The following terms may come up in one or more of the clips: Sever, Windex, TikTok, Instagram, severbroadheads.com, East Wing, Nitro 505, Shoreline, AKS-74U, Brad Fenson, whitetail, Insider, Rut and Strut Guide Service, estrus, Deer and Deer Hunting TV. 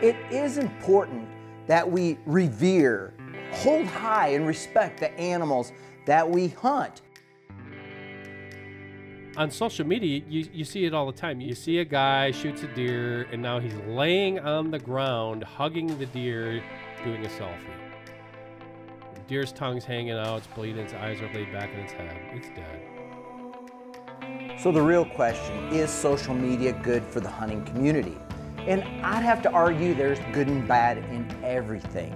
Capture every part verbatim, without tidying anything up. It is important that we revere, hold high and respect the animals that we hunt. On social media, you, you see it all the time. You see a guy shoots a deer and now he's laying on the ground, hugging the deer, doing a selfie. The deer's tongue's hanging out, it's bleeding, its eyes are laid back in its head, it's dead. So the real question, is social media good for the hunting community? And I'd have to argue there's good and bad in everything.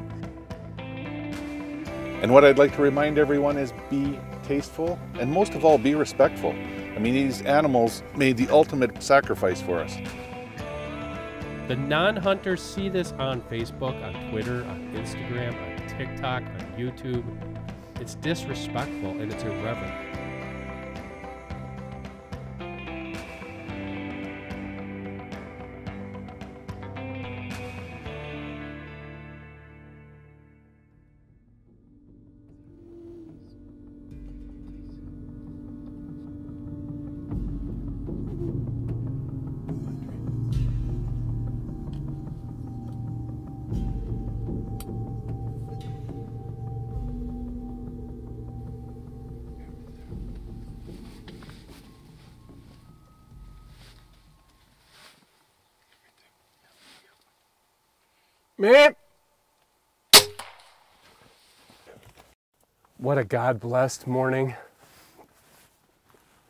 And what I'd like to remind everyone is be tasteful and most of all, be respectful. I mean, these animals made the ultimate sacrifice for us. The non-hunters see this on Facebook, on Twitter, on Instagram, on TikTok, on YouTube. It's disrespectful and it's irreverent. What a God-blessed morning.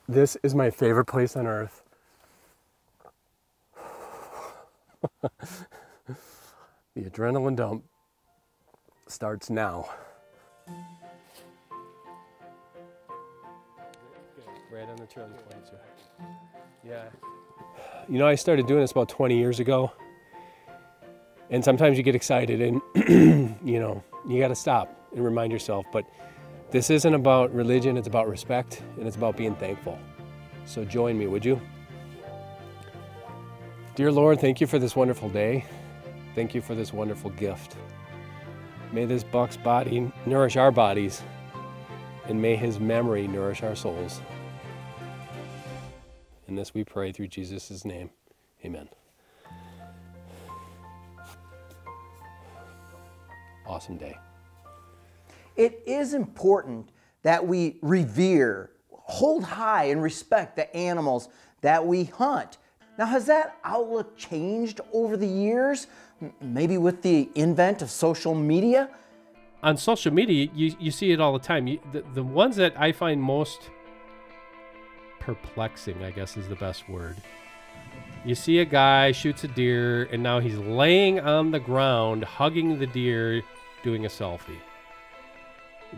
This is my favorite place on earth. The adrenaline dump starts now. Right on the trailer point, sir. Yeah. You know, I started doing this about twenty years ago. And sometimes you get excited and, you know, you gotta stop and remind yourself. But this isn't about religion, it's about respect and it's about being thankful. So join me, would you? Dear Lord, thank you for this wonderful day. Thank you for this wonderful gift. May this buck's body nourish our bodies and may his memory nourish our souls. And this we pray through Jesus' name, amen. Awesome day. It is important that we revere, hold high and respect the animals that we hunt. Now, has that outlook changed over the years? Maybe with the invent of social media? On social media, you, you see it all the time. You, the, the ones that I find most perplexing, I guess is the best word. You see a guy shoots a deer and now he's laying on the ground, hugging the deer, doing a selfie.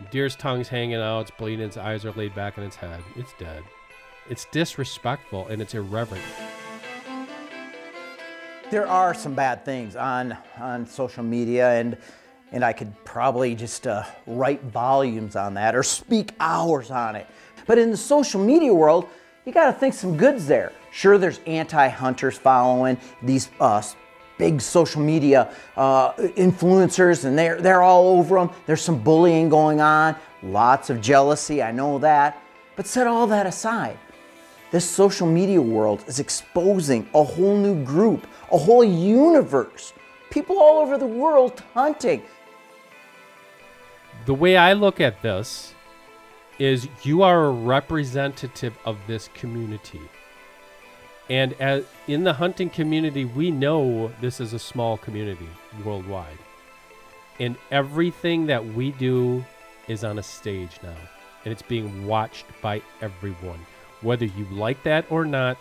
Deer's tongue's hanging out, it's bleeding, its eyes are laid back in its head, it's dead. It's disrespectful and it's irreverent. There are some bad things on, on social media and, and I could probably just uh, write volumes on that or speak hours on it. But in the social media world, you gotta think some good's there. Sure, there's anti-hunters following these uh, big social media uh, influencers and they're, they're all over them. There's some bullying going on, lots of jealousy, I know that. But set all that aside, this social media world is exposing a whole new group, a whole universe, people all over the world hunting. The way I look at this is you are a representative of this community. And as in the hunting community, we know this is a small community worldwide. And everything that we do is on a stage now. And it's being watched by everyone. Whether you like that or not,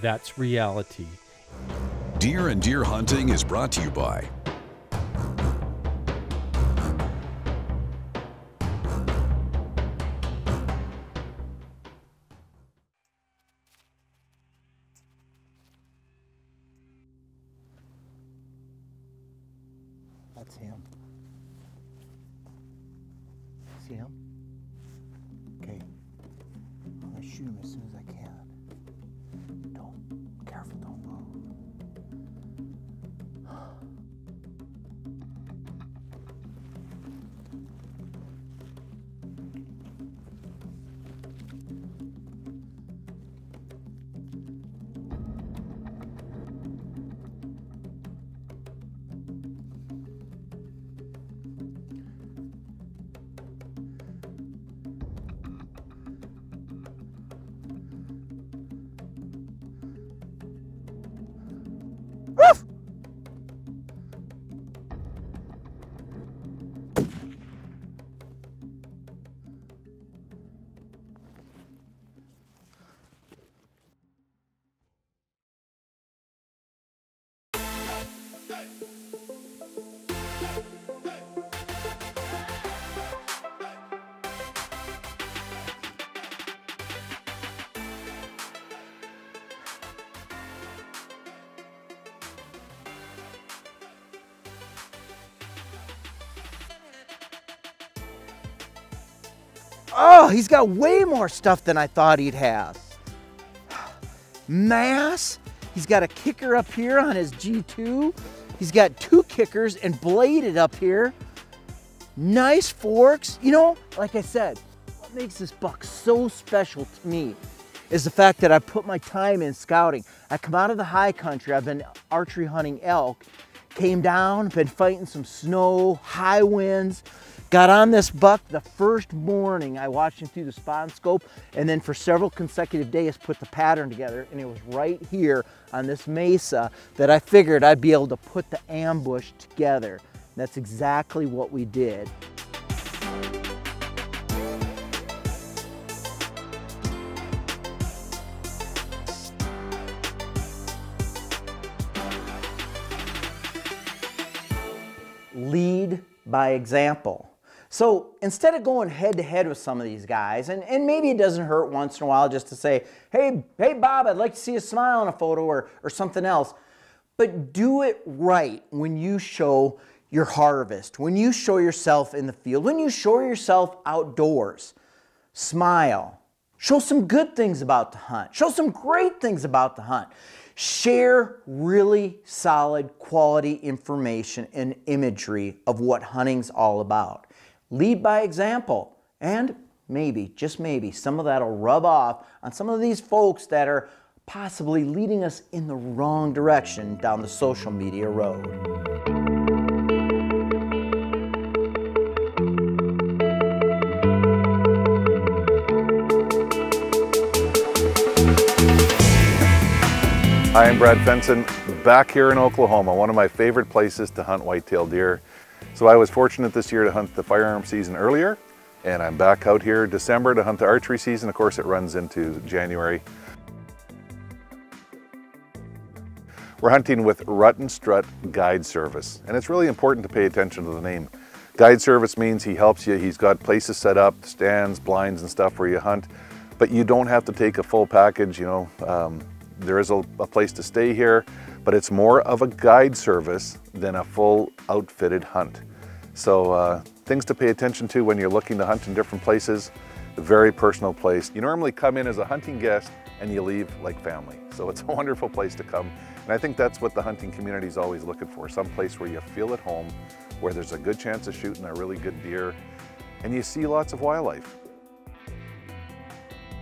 that's reality. Deer and Deer Hunting is brought to you by That's him. See him? Okay. I'm gonna shoot him as soon as I can. Don't. Careful, don't move. Oh, he's got way more stuff than I thought he'd have. Mass. He's got a kicker up here on his G two. He's got two kickers and bladed up here. Nice forks. You know, like I said, what makes this buck so special to me is the fact that I put my time in scouting. I come out of the high country. I've been archery hunting elk. Came down, been fighting some snow, high winds. Got on this buck the first morning. I watched him through the spawn scope, and then for several consecutive days put the pattern together, and it was right here on this mesa that I figured I'd be able to put the ambush together. And that's exactly what we did. Lead by example. So instead of going head to head with some of these guys, and, and maybe it doesn't hurt once in a while just to say, hey, hey Bob, I'd like to see a smile in a photo or, or something else. But do it right when you show your harvest, when you show yourself in the field, when you show yourself outdoors. Smile. Show some good things about the hunt. Show some great things about the hunt. Share really solid quality information and imagery of what hunting's all about. Lead by example, and maybe, just maybe, some of that'll rub off on some of these folks that are possibly leading us in the wrong direction down the social media road. Hi, I'm Brad Fenson, back here in Oklahoma, one of my favorite places to hunt whitetail deer. So I was fortunate this year to hunt the firearm season earlier, and I'm back out here in December to hunt the archery season. Of course, it runs into January. We're hunting with Rut and Strut Guide Service, and it's really important to pay attention to the name. Guide Service means he helps you. He's got places set up, stands, blinds, and stuff where you hunt, but you don't have to take a full package. You know, um, there is a, a place to stay here, but it's more of a guide service than a full outfitted hunt. So uh, things to pay attention to when you're looking to hunt in different places, a very personal place. You normally come in as a hunting guest and you leave like family. So it's a wonderful place to come. And I think that's what the hunting community is always looking for, some place where you feel at home, where there's a good chance of shooting a really good deer and you see lots of wildlife.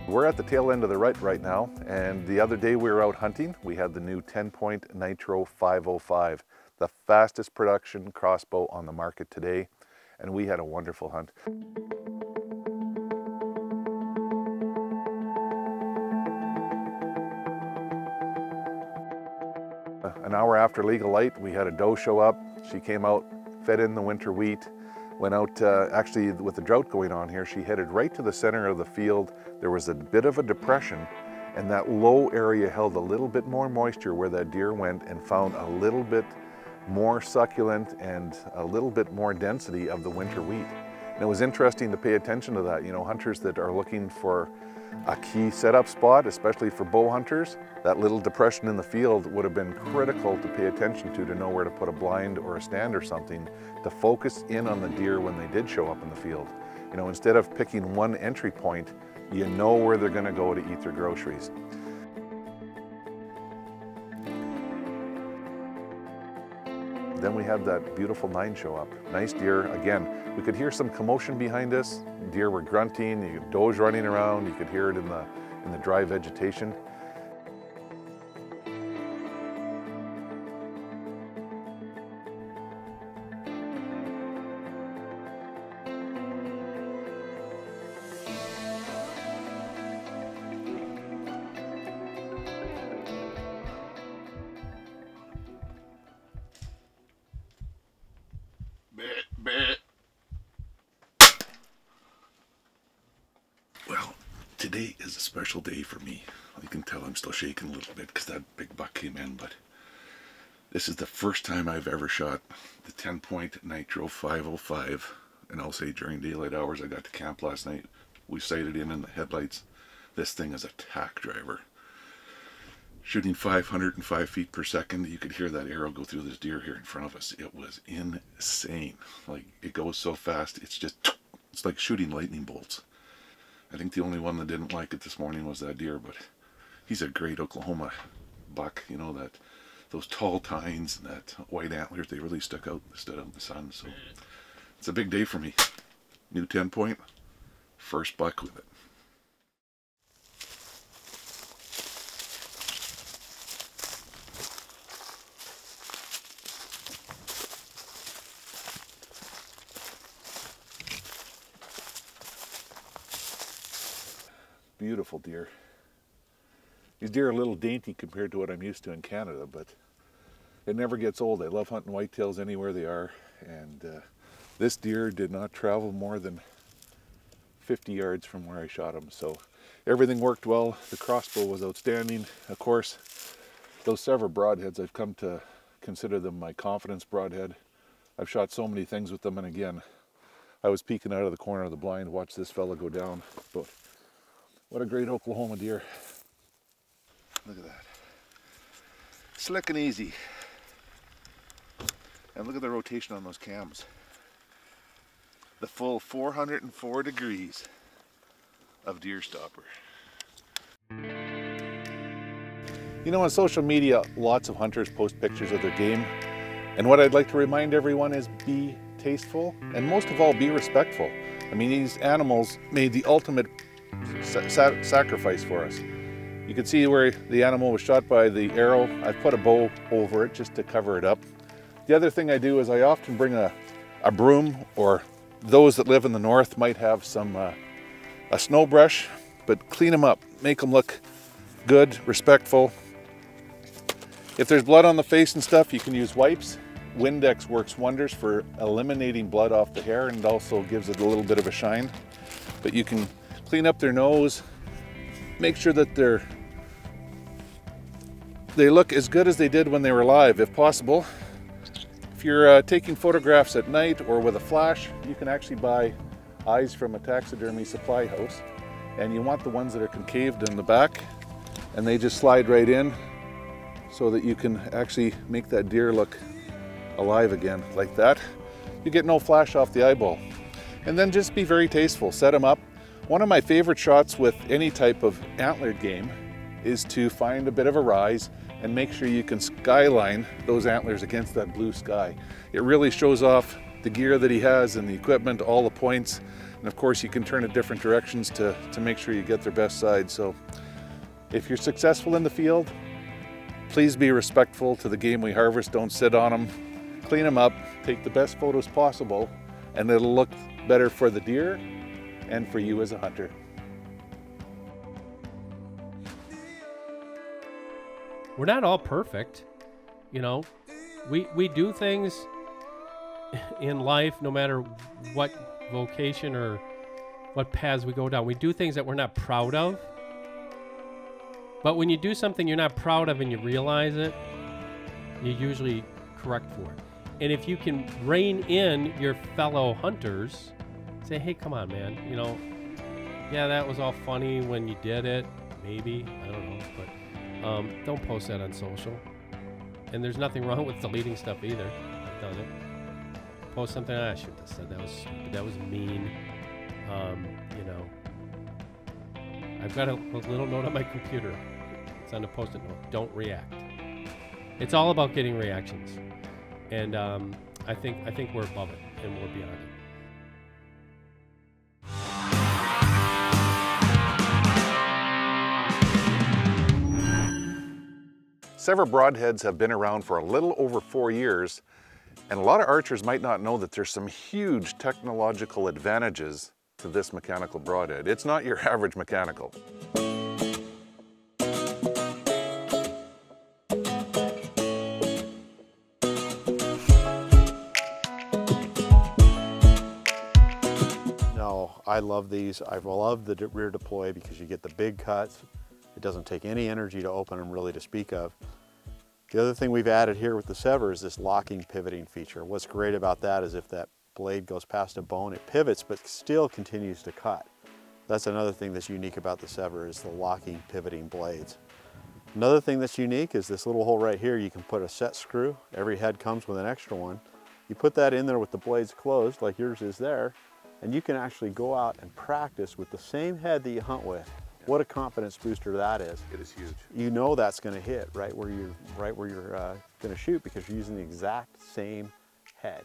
We're at the tail end of the rut right now, and the other day we were out hunting. We had the new ten point Nitro five oh five, the fastest production crossbow on the market today, and we had a wonderful hunt. An hour after legal light, we had a doe show up. She came out, fed in the winter wheat, went out, uh, actually with the drought going on here, she headed right to the center of the field. There was a bit of a depression, and that low area held a little bit more moisture where that deer went and found a little bit more succulent and a little bit more density of the winter wheat. And it was interesting to pay attention to that. You know, hunters that are looking for a key setup spot, especially for bow hunters, that little depression in the field would have been critical to pay attention to to know where to put a blind or a stand or something to focus in on the deer when they did show up in the field. You know, instead of picking one entry point, you know where they're going to go to eat their groceries. Then we had that beautiful nine show up. Nice deer. Again, we could hear some commotion behind us. Deer were grunting, you could does running around, you could hear it in the, in the dry vegetation. Well, today is a special day for me. You can tell I'm still shaking a little bit because that big buck came in, but This is the first time I've ever shot the ten point Nitro five oh five, and I'll say during daylight hours. I got to camp last night. We sighted him in the headlights. This thing is a tack driver. Shooting five hundred and five feet per second, you could hear that arrow go through this deer here in front of us. It was insane. Like, it goes so fast, it's just, it's like shooting lightning bolts. I think the only one that didn't like it this morning was that deer, but he's a great Oklahoma buck. You know, that those tall tines and that white antlers, they really stuck out, stood out in the sun. So it's a big day for me. New ten point, first buck with it. Beautiful deer. These deer are a little dainty compared to what I'm used to in Canada, but it never gets old. I love hunting whitetails anywhere they are, and uh, this deer did not travel more than fifty yards from where I shot him, so everything worked well. The crossbow was outstanding. Of course, those Sever broadheads, I've come to consider them my confidence broadhead. I've shot so many things with them, and again, I was peeking out of the corner of the blind, watch this fella go down. But what a great Oklahoma deer. Look at that. Slick and easy. And look at the rotation on those cams. The full four hundred and four degrees of deer stopper. You know, on social media, lots of hunters post pictures of their game. And what I'd like to remind everyone is be tasteful, and most of all, be respectful. I mean, these animals made the ultimate Sa- sacrifice for us. You can see where the animal was shot by the arrow. I've put a bow over it just to cover it up. The other thing I do is I often bring a, a broom, or those that live in the north might have some uh, a snow brush, but clean them up, make them look good, respectful. If there's blood on the face and stuff, you can use wipes. Windex works wonders for eliminating blood off the hair, and also gives it a little bit of a shine. But you can clean up their nose, make sure that they're, they look as good as they did when they were live, if possible. If you're uh, taking photographs at night or with a flash, you can actually buy eyes from a taxidermy supply house, and you want the ones that are concaved in the back, and they just slide right in so that you can actually make that deer look alive again, like that. You get no flash off the eyeball. And then just be very tasteful, set them up. One of my favorite shots with any type of antlered game is to find a bit of a rise and make sure you can skyline those antlers against that blue sky. It really shows off the gear that he has and the equipment, all the points. And of course, you can turn it different directions to, to make sure you get their best side. So if you're successful in the field, please be respectful to the game we harvest. Don't sit on them, clean them up, take the best photos possible, and it'll look better for the deer and for you as a hunter. We're not all perfect, you know. We, we do things in life, no matter what vocation or what paths we go down. We do things that we're not proud of. But when you do something you're not proud of and you realize it, you usually correct for it. And if you can rein in your fellow hunters, say, hey, come on, man, you know, yeah, that was all funny when you did it, maybe, I don't know, but um, don't post that on social. And there's nothing wrong with deleting stuff either. I've done it. Post something, I shouldn't have said that, was stupid, that was mean, um, you know. I've got a, a little note on my computer. It's on a post-it note, don't react. It's all about getting reactions. And um, I think I think we're above it, and we're beyond it. Sever broadheads have been around for a little over four years, and a lot of archers might not know that there's some huge technological advantages to this mechanical broadhead. It's not your average mechanical. No, I love these. I love the rear deploy because you get the big cuts. It doesn't take any energy to open them, really, to speak of. The other thing we've added here with the Sever is this locking pivoting feature. What's great about that is if that blade goes past a bone, it pivots but still continues to cut. That's another thing that's unique about the Sever is the locking pivoting blades. Another thing that's unique is this little hole right here. You can put a set screw. Every head comes with an extra one. You put that in there with the blades closed like yours is there, and you can actually go out and practice with the same head that you hunt with. Yeah. What a confidence booster that is. It is huge. You know that's going to hit right where you're, right where you're uh, going to shoot because you're using the exact same head,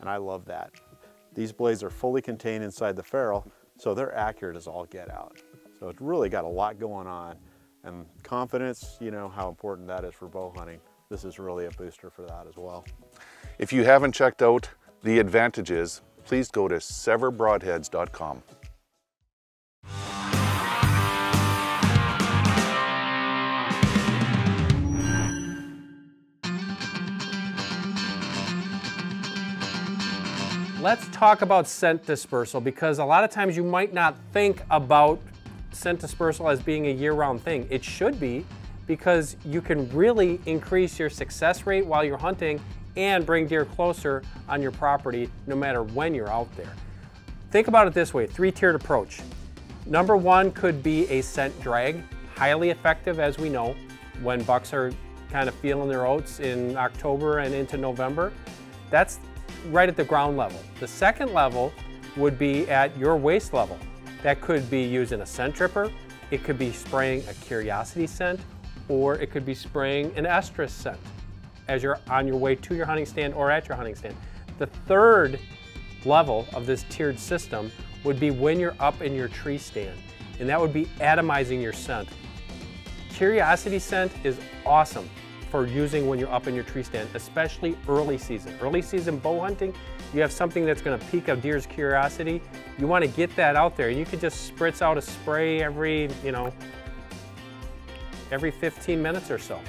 and I love that. These blades are fully contained inside the ferrule, so they're accurate as all get out. So it's really got a lot going on, and confidence, you know how important that is for bow hunting. This is really a booster for that as well. If you haven't checked out the advantages, please go to sever broadheads dot com. Let's talk about scent dispersal, because a lot of times you might not think about scent dispersal as being a year-round thing. It should be, because you can really increase your success rate while you're hunting and bring deer closer on your property no matter when you're out there. Think about it this way, three-tiered approach. Number one could be a scent drag, highly effective as we know, when bucks are kind of feeling their oats in October and into November. That's right at the ground level. The second level would be at your waist level. That could be using a scent dripper, it could be spraying a curiosity scent, or it could be spraying an estrus scent as you're on your way to your hunting stand or at your hunting stand. The third level of this tiered system would be when you're up in your tree stand, and that would be atomizing your scent. Curiosity scent is awesome for using when you're up in your tree stand, especially early season. Early season bow hunting, you have something that's gonna pique a deer's curiosity. You wanna get that out there, and you can just spritz out a spray every, you know, every fifteen minutes or so.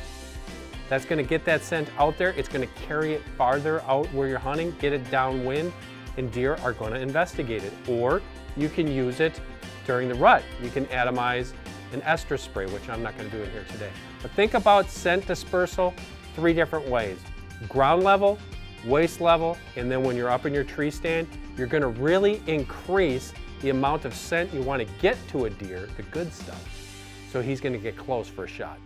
That's gonna get that scent out there, it's gonna carry it farther out where you're hunting, get it downwind, and deer are gonna investigate it. Or you can use it during the rut. You can atomize an estrus spray, which I'm not gonna do in here today. But think about scent dispersal three different ways. Ground level, waist level, and then when you're up in your tree stand, you're gonna really increase the amount of scent you wanna get to a deer, the good stuff, so he's gonna get close for a shot.